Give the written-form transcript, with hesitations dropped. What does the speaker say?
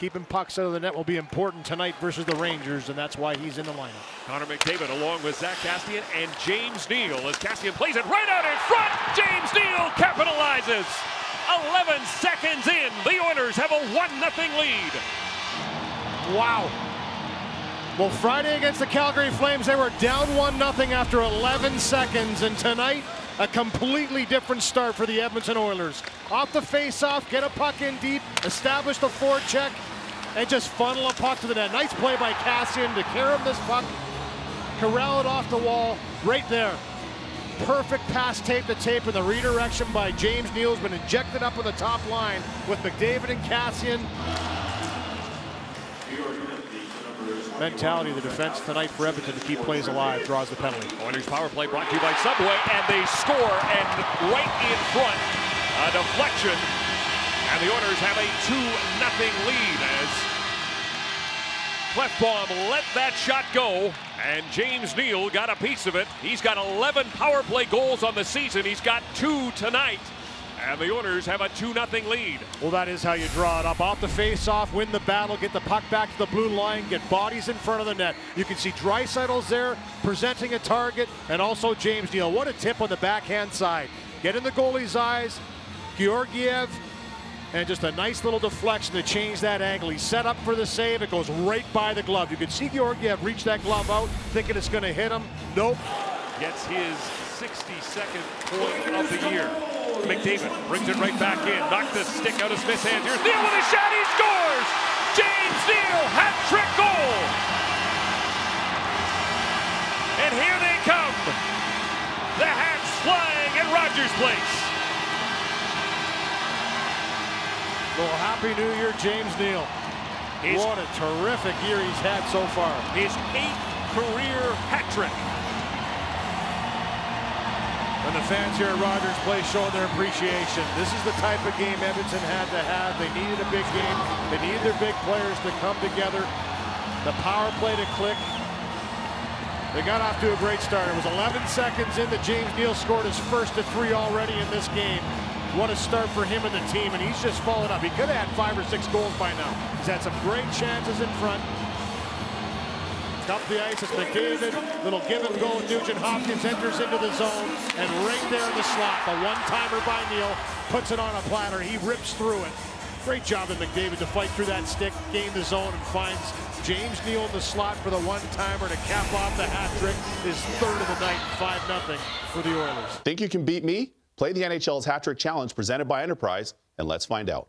Keeping pucks out of the net will be important tonight versus the Rangers, and that's why he's in the lineup. Connor McDavid along with Zach Cassian and James Neal, as Cassian plays it right out in front. James Neal capitalizes. 11 seconds in, the Oilers have a 1-0 lead. Wow. Well, Friday against the Calgary Flames, they were down 1-0 after 11 seconds, and tonight, a completely different start for the Edmonton Oilers. Off the face-off, get a puck in deep, establish the forecheck, and just funnel a puck to the net. Nice play by Cassian to carry him this puck, corral it off the wall, right there. Perfect pass tape to tape, and the redirection by James Neal has been injected up with the top line with McDavid and Cassian. Mentality of the defense tonight for Edmonton to keep plays alive, draws the penalty. Oilers power play brought to you by Subway, and they score, and right in front, a deflection, and the Oilers have a 2-0 lead as Klefbom let that shot go, and James Neal got a piece of it. He's got 11 power play goals on the season. He's got 2 tonight. And the Oilers have a 2-0 lead. Well, that is how you draw it up. Off the face-off, win the battle, get the puck back to the blue line, get bodies in front of the net. You can see Dreisaitl's there, presenting a target, and also James Neal. What a tip on the backhand side. Get in the goalie's eyes, Georgiev, and just a nice little deflection to change that angle. He's set up for the save. It goes right by the glove. You can see Georgiev reach that glove out, thinking it's going to hit him. Nope. Gets his 62nd point of the year. McDavid brings it right back in, knocked the stick out of Smith's hands. Here's Neal with a shot, he scores! James Neal, hat-trick goal! And here they come! The hats flying at Rogers Place. Well, Happy New Year, James Neal. What a terrific year he's had so far. His 8th career hat-trick. And the fans here at Rogers Place showing their appreciation. This is the type of game Edmonton had to have. They needed a big game. They needed their big players to come together. The power play to click. They got off to a great start. It was 11 seconds in that James Neal scored his first of 3 already in this game. What a start for him and the team, and he's just followed up. He could have had 5 or 6 goals by now. He's had some great chances in front. Up the ice is McDavid, little give and go, Nugent Hopkins enters into the zone, and right there in the slot, a one-timer by Neal, puts it on a platter, he rips through it. Great job in McDavid to fight through that stick, gain the zone, and finds James Neal in the slot for the one-timer to cap off the hat trick, his 3rd of the night, 5-0 for the Oilers. Think you can beat me? Play the NHL's Hat Trick Challenge presented by Enterprise, and let's find out.